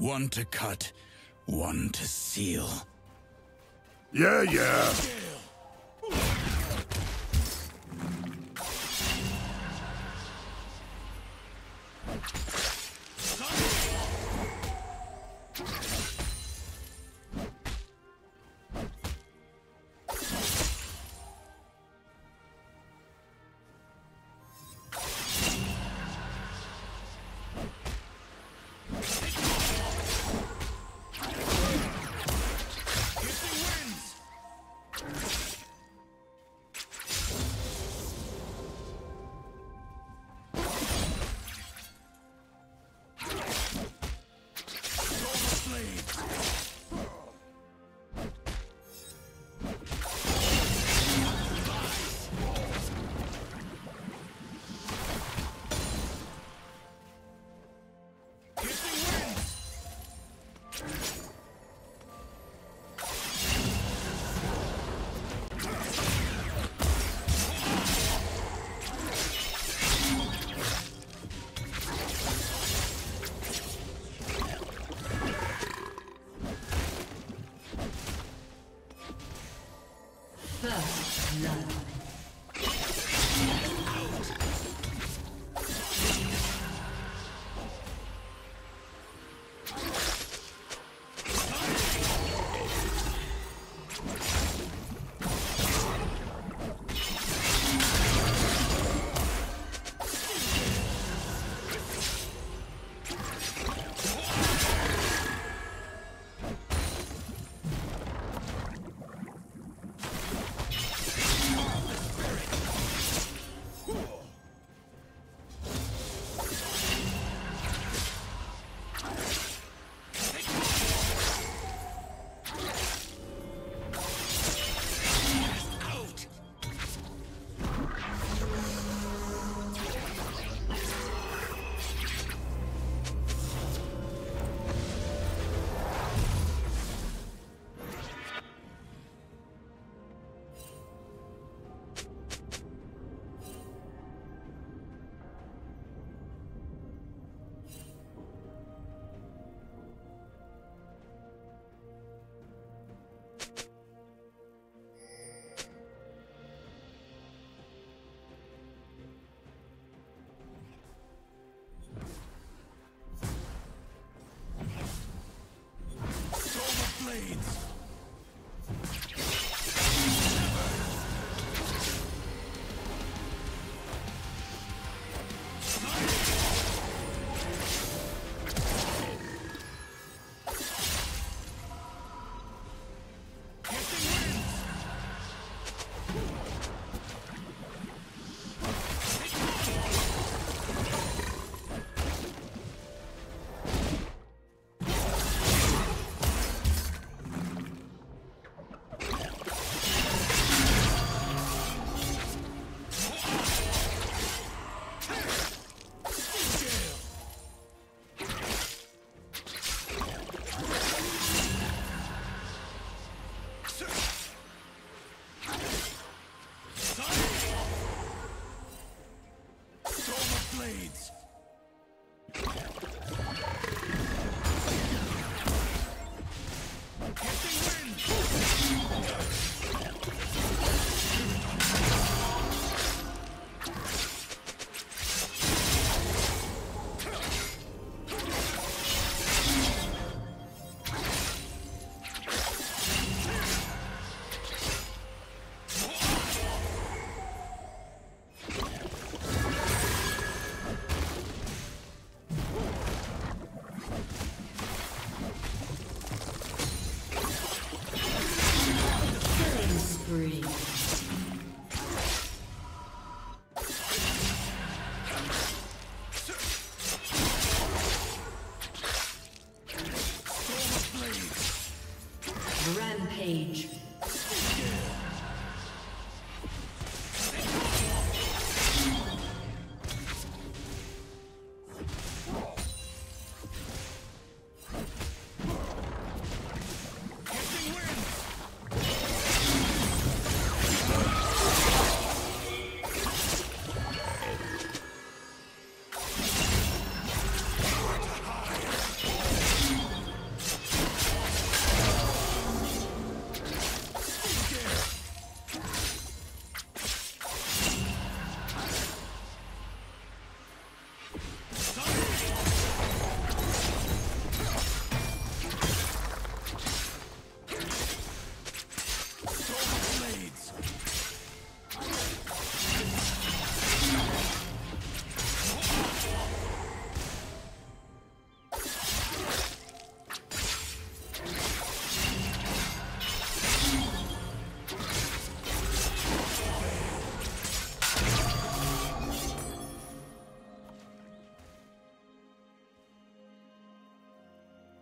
One to cut, one to seal. Yeah. First love. Rampage.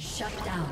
Shut down.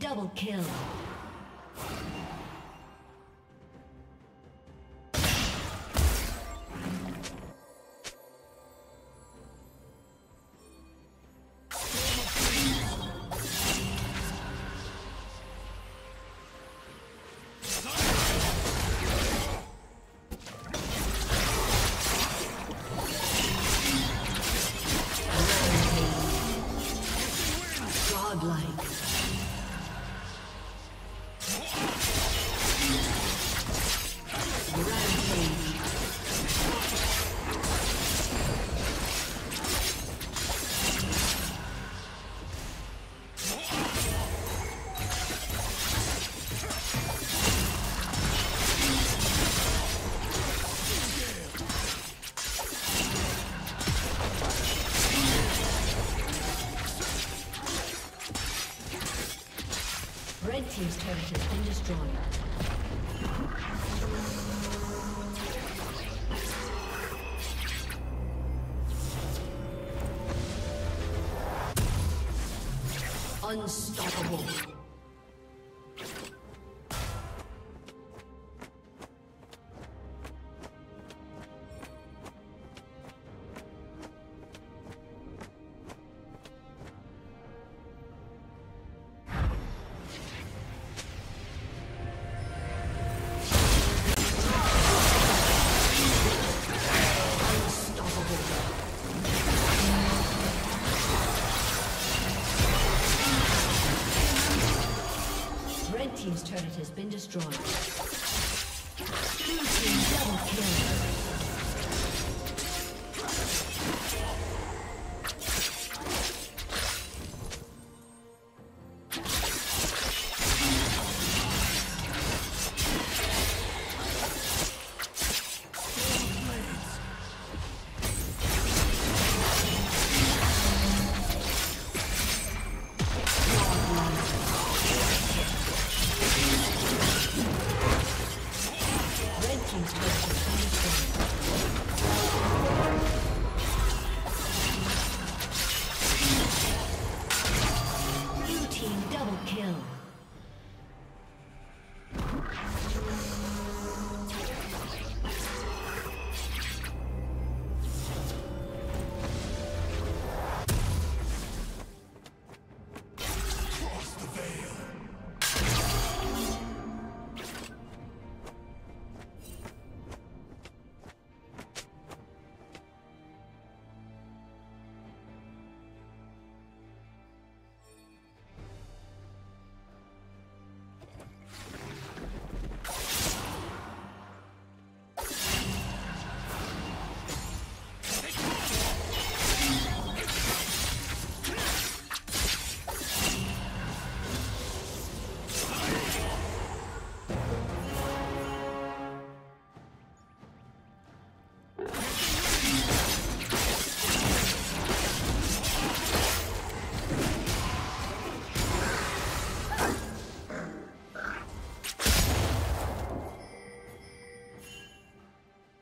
Double kill. Red team's turret has been destroyed. Unstoppable. Team's turret has been destroyed. Blue team double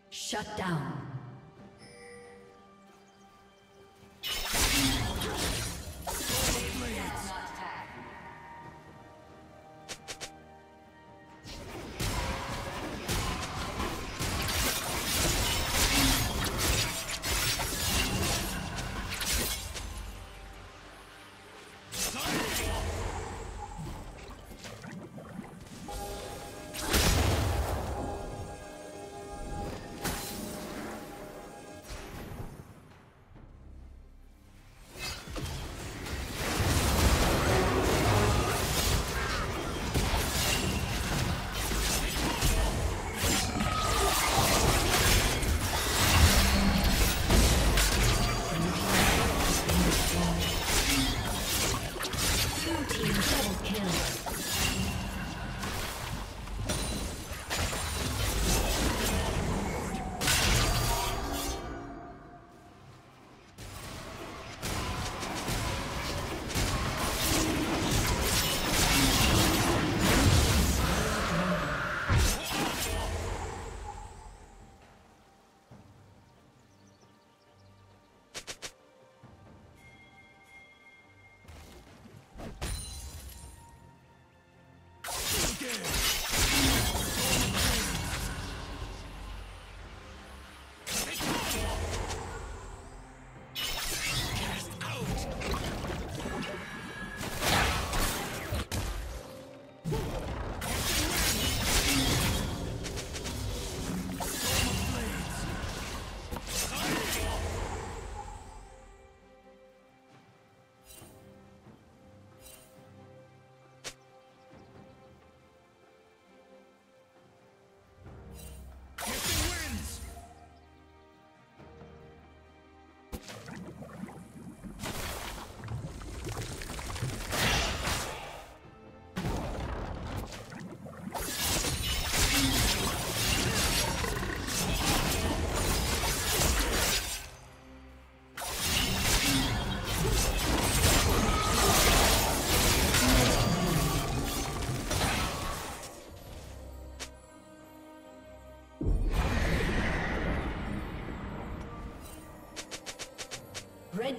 Shut down. Red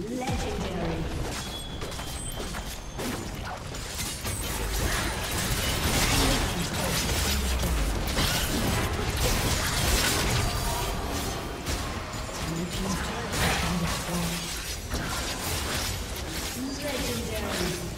Legendary.